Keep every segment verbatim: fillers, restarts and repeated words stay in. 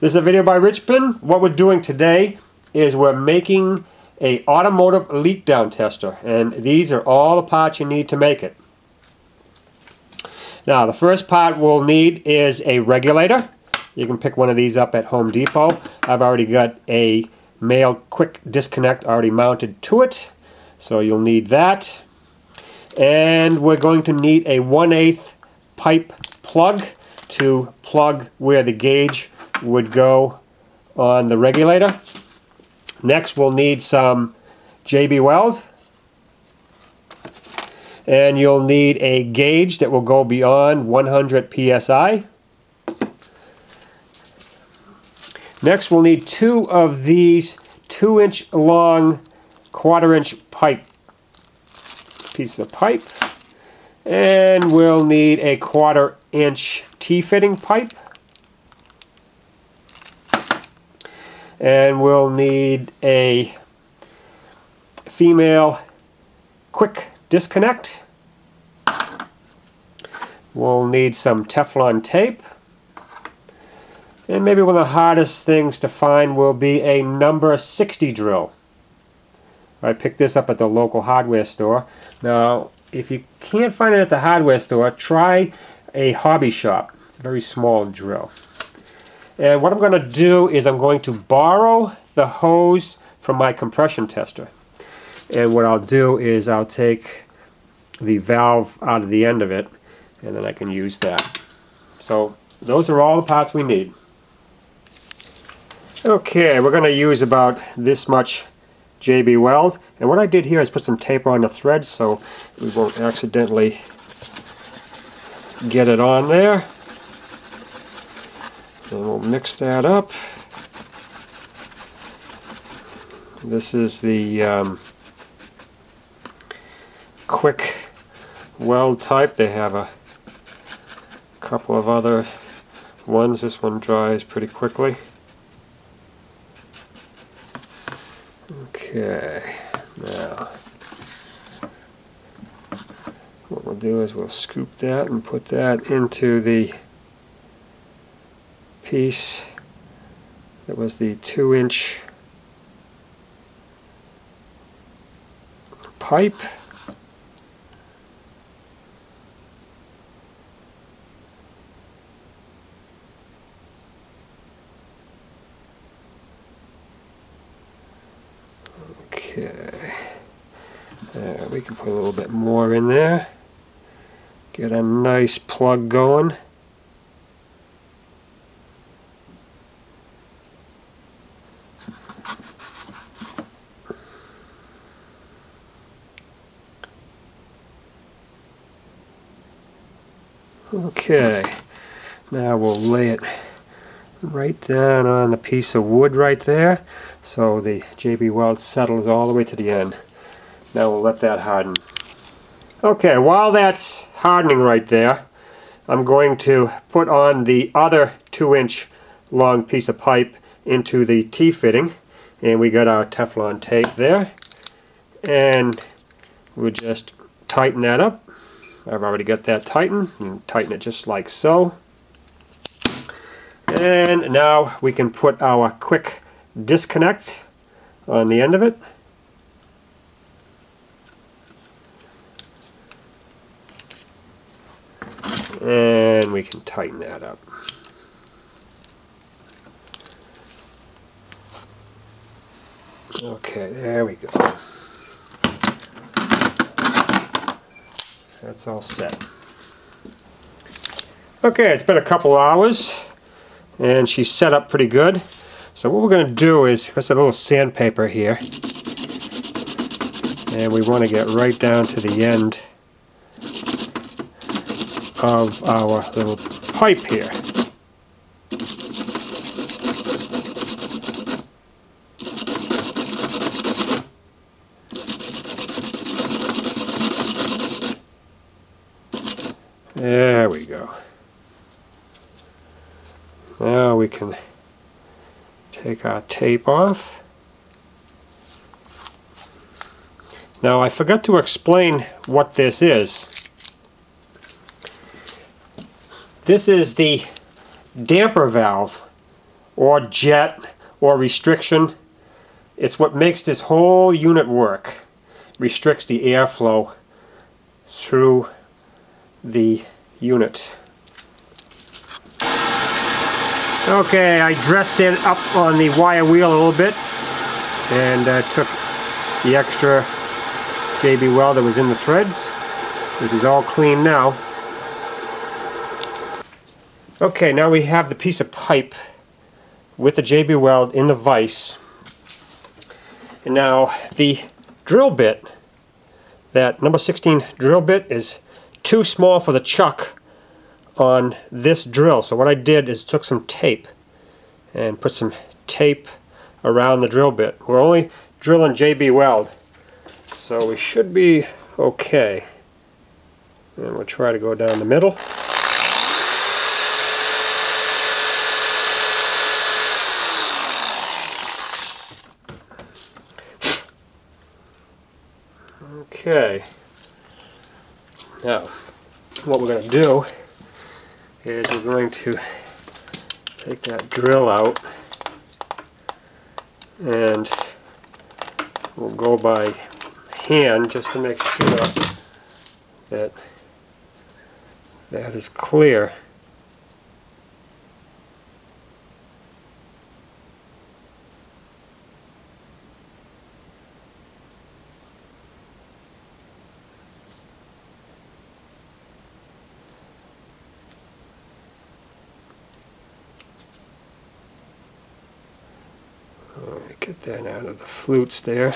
This is a video by Richpin. What we're doing today is we're making a automotive leak down tester, and these are all the parts you need to make it. Now the first part we'll need is a regulator. You can pick one of these up at Home Depot. I've already got a male quick disconnect already mounted to it, so you'll need that. And we're going to need a one eighth pipe plug to plug where the gauge would go on the regulator. Next we'll need some J B Weld, and you'll need a gauge that will go beyond one hundred P S I. Next we'll need two of these two inch long quarter inch pipe piece of pipe, and we'll need a quarter inch T-fitting pipe. And we'll need a female quick disconnect. We'll need some Teflon tape. And maybe one of the hardest things to find will be a number sixty drill. I picked this up at the local hardware store. Now, if you can't find it at the hardware store, try a hobby shop. It's a very small drill. And what I'm going to do is I'm going to borrow the hose from my compression tester. And what I'll do is I'll take the valve out of the end of it, and then I can use that. So those are all the parts we need. Okay, we're going to use about this much J B Weld. And what I did here is put some tape on the thread so we won't accidentally get it on there. And we'll mix that up. This is the um, quick weld type. They have a couple of other ones. This one dries pretty quickly. Okay, now what we'll do is we'll scoop that and put that into the piece that was the two inch pipe. Okay, there, we can put a little bit more in there, get a nice plug going. Okay, now we'll lay it right down on the piece of wood right there so the J B Weld settles all the way to the end. Now we'll let that harden. Okay, while that's hardening right there, I'm going to put on the other two inch long piece of pipe into the T-fitting, and we got our Teflon tape there, and we'll just tighten that up. I've already got that tightened. You can tighten it just like so. And now we can put our quick disconnect on the end of it. And we can tighten that up. Okay, there we go. That's all set. Okay, it's been a couple hours and she's set up pretty good. So what we're going to do is, there's a little sandpaper here, and we want to get right down to the end of our little pipe here. There we go. Now we can take our tape off. Now I forgot to explain what this is. This is the damper valve or jet or restriction. It's what makes this whole unit work. Restricts the airflow through the unit. Okay, I dressed it up on the wire wheel a little bit and uh, took the extra J B Weld that was in the threads, which is all clean now. Okay, now we have the piece of pipe with the J B Weld in the vise. And now the drill bit, that number sixteen drill bit, is too small for the chuck on this drill. So what I did is took some tape and put some tape around the drill bit. We're only drilling J B Weld, so we should be okay. And we'll try to go down the middle. Okay, now what we're going to do is we're going to take that drill out, and we'll go by hand just to make sure that that is clear. Get that out of the flutes there.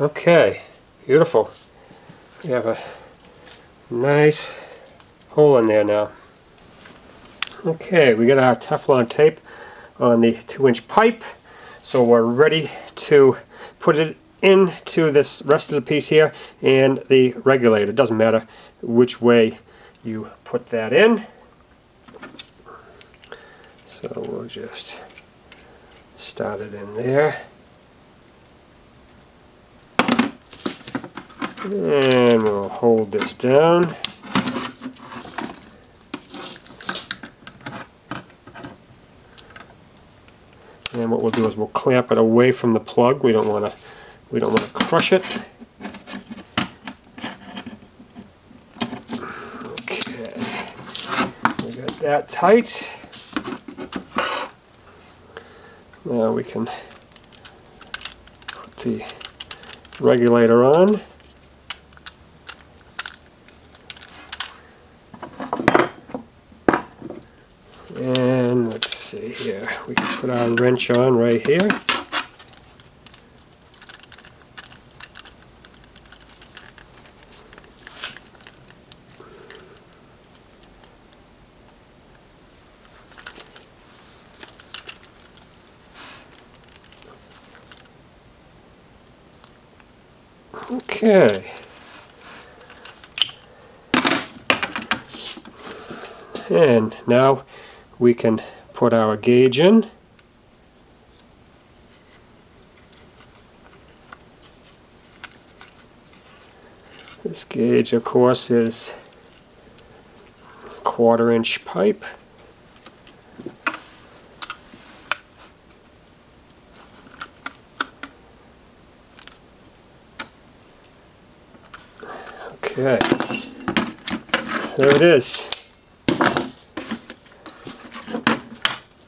Okay, beautiful. We have a nice hole in there now. Okay, we got our Teflon tape on the two inch pipe, so we're ready to put it into this rest of the piece here and the regulator. It doesn't matter which way you put that in. So we'll just start it in there. And we'll hold this down. And what we'll do is we'll clamp it away from the plug. We don't want to we don't want to crush it. Okay. We got that tight. Now we can put the regulator on. And let's see here, we can put our wrench on right here. Okay. And now we can put our gauge in. This gauge, of course, is quarter inch pipe. Okay, there it is.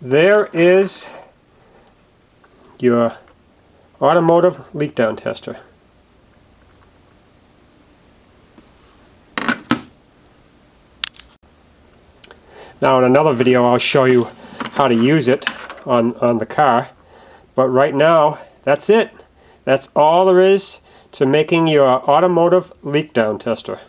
There is your automotive leak down tester. Now in another video I'll show you how to use it on, on the car, but right now that's it. That's all there is to making your automotive leak down tester.